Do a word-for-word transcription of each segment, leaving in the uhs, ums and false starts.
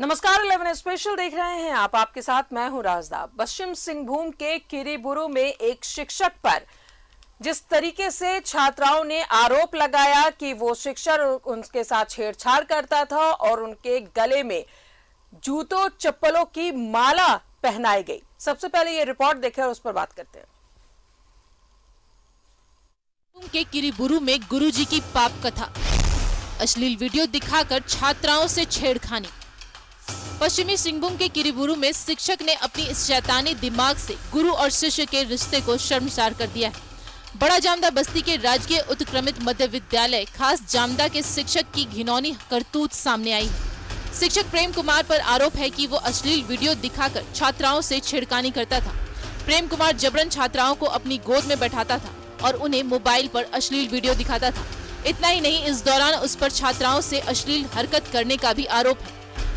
नमस्कार eleven special देख रहे हैं आप, आपके साथ मैं हूं राजदा। पश्चिम सिंहभूम के किरीबुरू में एक शिक्षक पर जिस तरीके से छात्राओं ने आरोप लगाया कि वो शिक्षक उनके साथ छेड़छाड़ करता था और उनके गले में जूतों चप्पलों की माला पहनाई गई। सबसे पहले ये रिपोर्ट देखें और उस पर बात करते हैं। के किरीबुरू में गुरूजी की पापकथा, अश्लील वीडियो दिखाकर छात्राओं से छेड़खानी। पश्चिमी सिंहभूम के किरीबुरू में शिक्षक ने अपनी इस शैतानी दिमाग से गुरु और शिष्य के रिश्ते को शर्मसार कर दिया है। बड़ा जामदा बस्ती के राजकीय उत्क्रमित मध्य विद्यालय खास जामदा के शिक्षक की घिनौनी करतूत सामने आई है। शिक्षक प्रेम कुमार पर आरोप है कि वो अश्लील वीडियो दिखाकर छात्राओं से छेड़खानी करता था। प्रेम कुमार जबरन छात्राओं को अपनी गोद में बैठाता था और उन्हें मोबाइल पर अश्लील वीडियो दिखाता था। इतना ही नहीं, इस दौरान उस पर छात्राओं से अश्लील हरकत करने का भी आरोप है।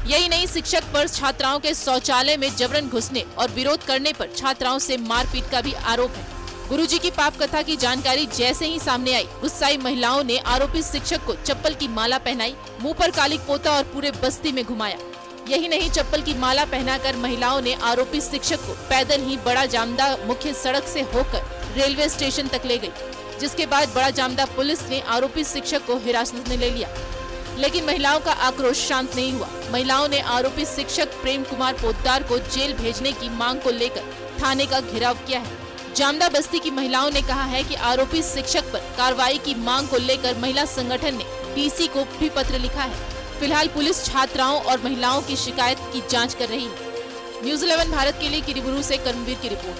यही नहीं, शिक्षक पर छात्राओं के शौचालय में जबरन घुसने और विरोध करने पर छात्राओं से मारपीट का भी आरोप है। गुरुजी की पाप कथा की जानकारी जैसे ही सामने आई, गुस्साई महिलाओं ने आरोपी शिक्षक को चप्पल की माला पहनाई, मुँह पर कालिक पोता और पूरे बस्ती में घुमाया। यही नहीं, चप्पल की माला पहनाकर महिलाओं ने आरोपी शिक्षक को पैदल ही बड़ा जामदा मुख्य सड़क से होकर रेलवे स्टेशन तक ले गई, जिसके बाद बड़ा जामदा पुलिस ने आरोपी शिक्षक को हिरासत में ले लिया। लेकिन महिलाओं का आक्रोश शांत नहीं हुआ। महिलाओं ने आरोपी शिक्षक प्रेम कुमार पोद्दार को जेल भेजने की मांग को लेकर थाने का घेराव किया है। जामदा बस्ती की महिलाओं ने कहा है कि आरोपी शिक्षक पर कार्रवाई की मांग को लेकर महिला संगठन ने डीसी को भी पत्र लिखा है। फिलहाल पुलिस छात्राओं और महिलाओं की शिकायत की जांच कर रही है। न्यूज इलेवन भारत के लिए किरीबुरू से कर्मवीर की रिपोर्ट।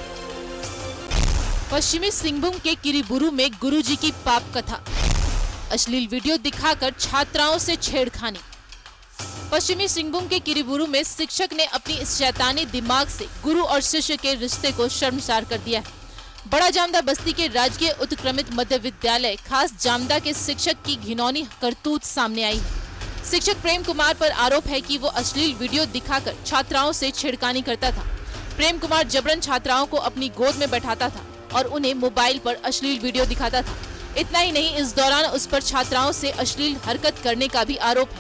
पश्चिमी सिंहभूम के किरीबुरू में गुरुजी की पाप कथा, अश्लील वीडियो दिखाकर छात्राओं से छेड़खानी। पश्चिमी सिंहभूम के किरीबुरू में शिक्षक ने अपनी इस शैतानी दिमाग से गुरु और शिष्य के रिश्ते को शर्मसार कर दिया है। बड़ा जामदा बस्ती के राजकीय उत्क्रमित मध्य विद्यालय खास जामदा के शिक्षक की घिनौनी करतूत सामने आई है। शिक्षक प्रेम कुमार पर आरोप है कि वो अश्लील वीडियो दिखाकर छात्राओं से छेड़खानी करता था। प्रेम कुमार जबरन छात्राओं को अपनी गोद में बैठाता था और उन्हें मोबाइल पर अश्लील वीडियो दिखाता था। इतना ही नहीं, इस दौरान उस पर छात्राओं से अश्लील हरकत करने का भी आरोप है।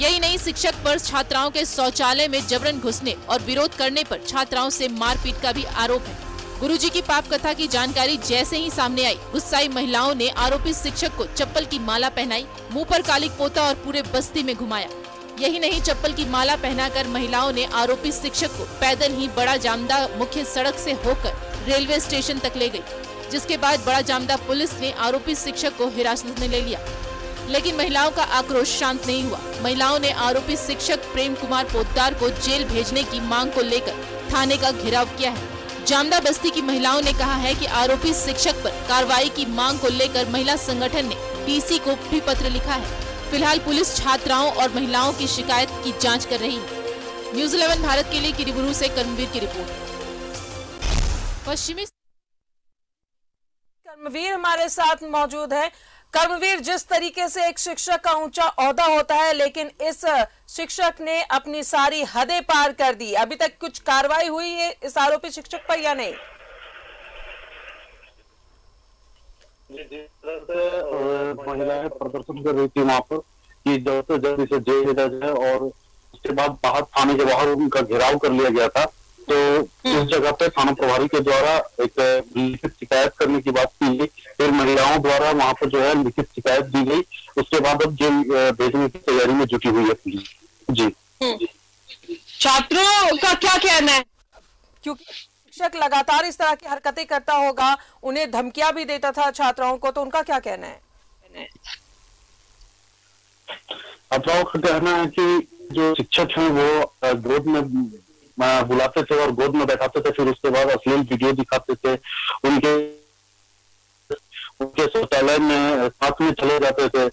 यही नहीं, शिक्षक पर छात्राओं के शौचालय में जबरन घुसने और विरोध करने पर छात्राओं से मारपीट का भी आरोप है। गुरुजी की पाप कथा की जानकारी जैसे ही सामने आई, गुस्साई महिलाओं ने आरोपी शिक्षक को चप्पल की माला पहनाई, मुंह पर कालिक पोता और पूरे बस्ती में घुमाया। यही नहीं, चप्पल की माला पहनाकर महिलाओं ने आरोपी शिक्षक को पैदल ही बड़ा जामदा मुख्य सड़क से होकर रेलवे स्टेशन तक ले गई, जिसके बाद बड़ा जामदा पुलिस ने आरोपी शिक्षक को हिरासत में ले लिया। लेकिन महिलाओं का आक्रोश शांत नहीं हुआ। महिलाओं ने आरोपी शिक्षक प्रेम कुमार पोद्दार को जेल भेजने की मांग को लेकर थाने का घेराव किया है। जामदा बस्ती की महिलाओं ने कहा है कि आरोपी शिक्षक पर कार्रवाई की मांग को लेकर महिला संगठन ने डीसी को भी पत्र लिखा है। फिलहाल पुलिस छात्राओं और महिलाओं की शिकायत की जांच कर रही है। न्यूज इलेवन भारत के लिए किरीबुरू से कर्मवीर की रिपोर्ट। पश्चिमी कर्मवीर हमारे साथ मौजूद है। कर्मवीर, जिस तरीके से एक शिक्षक का ऊंचा ओहदा होता है, लेकिन इस शिक्षक ने अपनी सारी हदें पार कर दी। अभी तक कुछ कार्रवाई हुई है इस आरोपी शिक्षक पर या नहीं? महिलाएं प्रदर्शन कर रही थी वहां पर कि जल्द से जल्द इसे जेल भेजा जाए, और उसके बाद बाहर थाने के बाहर उनका घेराव कर लिया गया था। तो इस जगह पे थाना प्रभारी के द्वारा एक लिखित शिकायत करने की बात की गई, फिर महिलाओं द्वारा वहां पर जो है लिखित शिकायत दी गई। उसके बाद अब जेल भेजने की तैयारी में जुटी हुई है। जी, छात्रों का क्या कहना है? क्योंकि शिक्षक लगातार इस तरह की हरकतें करता होगा, उन्हें धमकियां भी देता था छात्राओं को, तो उनका क्या कहना है? छात्राओं का कहना है कि जो शिक्षक है वो गोद में बुलाते थे और गोद में बैठाते थे, फिर उसके बाद अश्लील वीडियो दिखाते थे, उनके उनके शौचालय में साथ में चले जाते थे।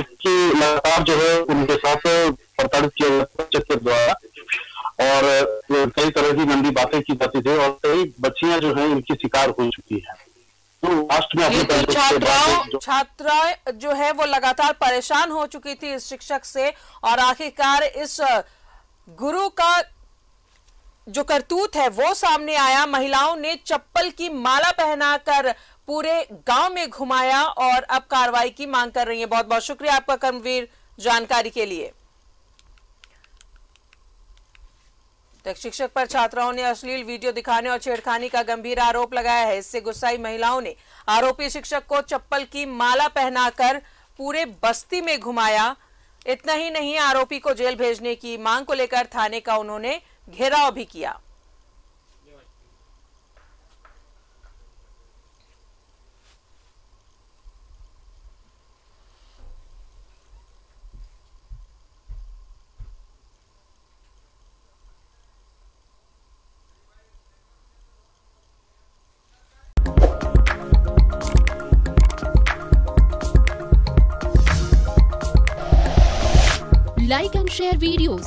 इसकी लगातार जो है उनके साथ प्रताड़ित किया जाता था के द्वारा, और कई तरह की गंदी बातें की जाती थी, और कई बच्चियां जो हैं इनकी शिकार हो चुकी हैं। छात्राओं छात्राएं जो है वो लगातार परेशान हो चुकी थी इस शिक्षक से, और आखिरकार इस गुरु का जो करतूत है वो सामने आया। महिलाओं ने चप्पल की माला पहनाकर पूरे गांव में घुमाया और अब कार्रवाई की मांग कर रही है। बहुत बहुत शुक्रिया आपका कर्मवीर जानकारी के लिए। तो एक शिक्षक पर छात्राओं ने अश्लील वीडियो दिखाने और छेड़खानी का गंभीर आरोप लगाया है। इससे गुस्साई महिलाओं ने आरोपी शिक्षक को चप्पल की माला पहनाकर पूरे बस्ती में घुमाया। इतना ही नहीं, आरोपी को जेल भेजने की मांग को लेकर थाने का उन्होंने घेराव भी किया। Like and share videos,